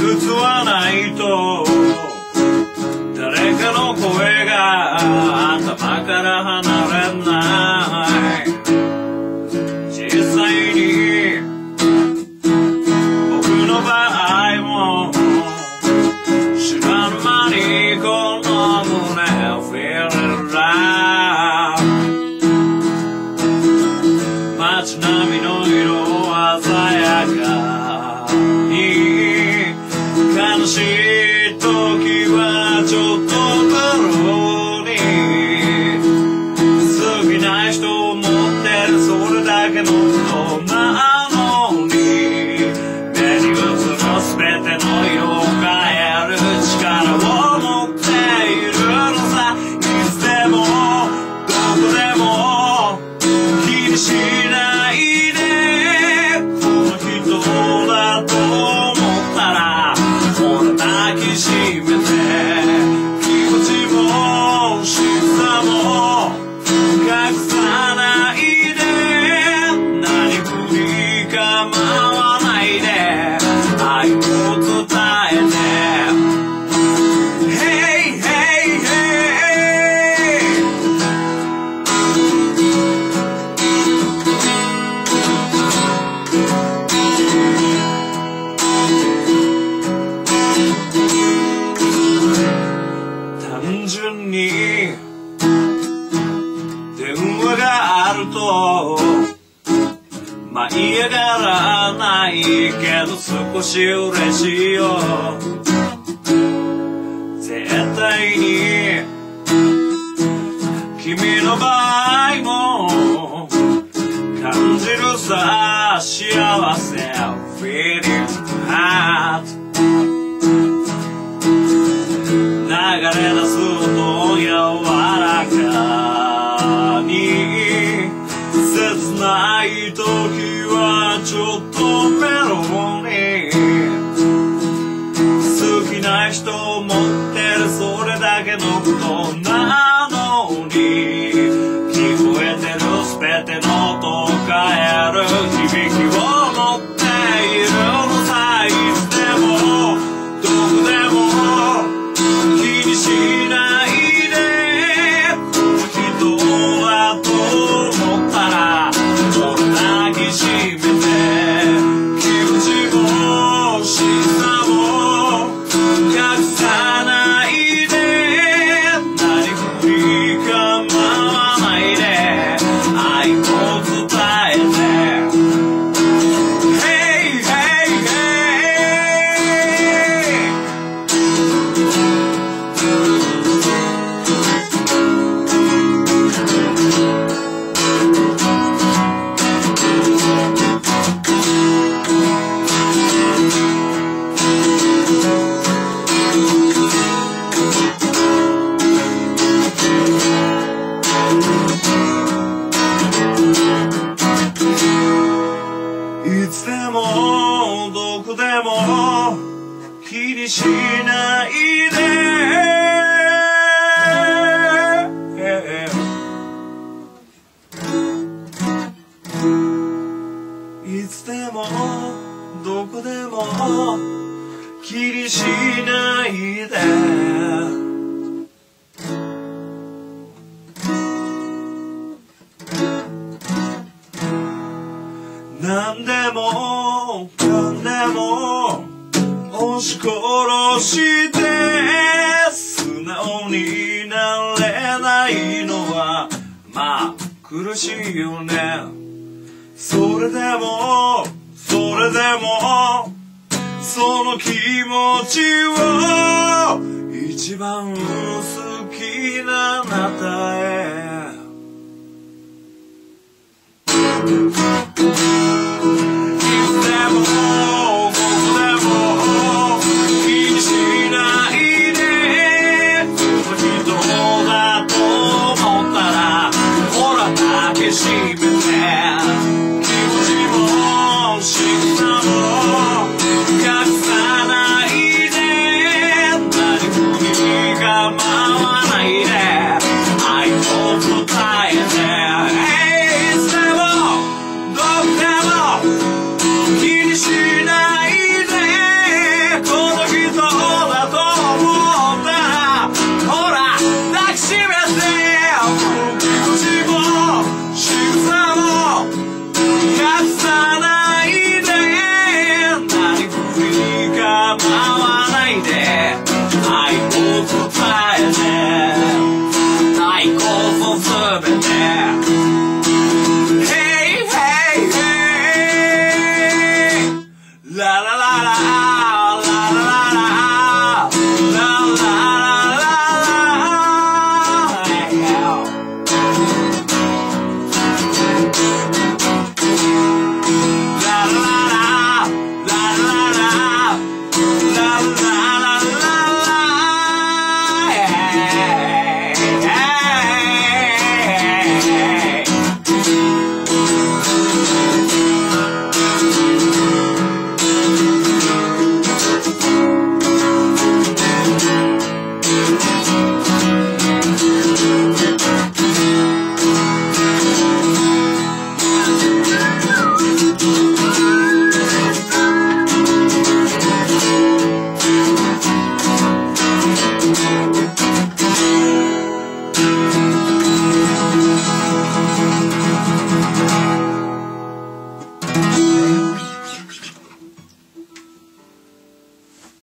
靴はないと誰かの声が頭から離れない。実際に僕の場合も知らぬ間にこの胸 Feel it loud 街並みの色鮮やか悲しい時はちょっとバローに過ぎない人を持ってるそれだけのことなのに目に映る全ての色を変える力を持っているのさいつでもどこでも気にしないでこの人だと思ったら抱きしめて気持ちも静さも隠さないで何振り構わないで愛を伝えて Hey hey hey単純に電話があると舞い上がらないけど少し嬉しいよ絶対に君の場合も感じるさ幸せ Feeling hot流れ出す音を柔らかに切ない時はちょっとメロに好きな人を持ってるそれだけのことなのに聞こえてる全ての音を変える響きを持っているのさいつでもどこでもしないで人はと思ったら抱きしめて気持ちも静さも隠さないで何振り構わないで愛を伝えてHey Hey Heyいつでもどこでも気にしないでいつでもどこでも気にしないで何でも何でも押し殺して素直になれないのはまあ苦しいよねそれでもそれでもその気持ちを一番好きなあなたへ抱きしめて気持ちも静さも隠さないで何振り構わないで愛を伝えていつでも la la la la.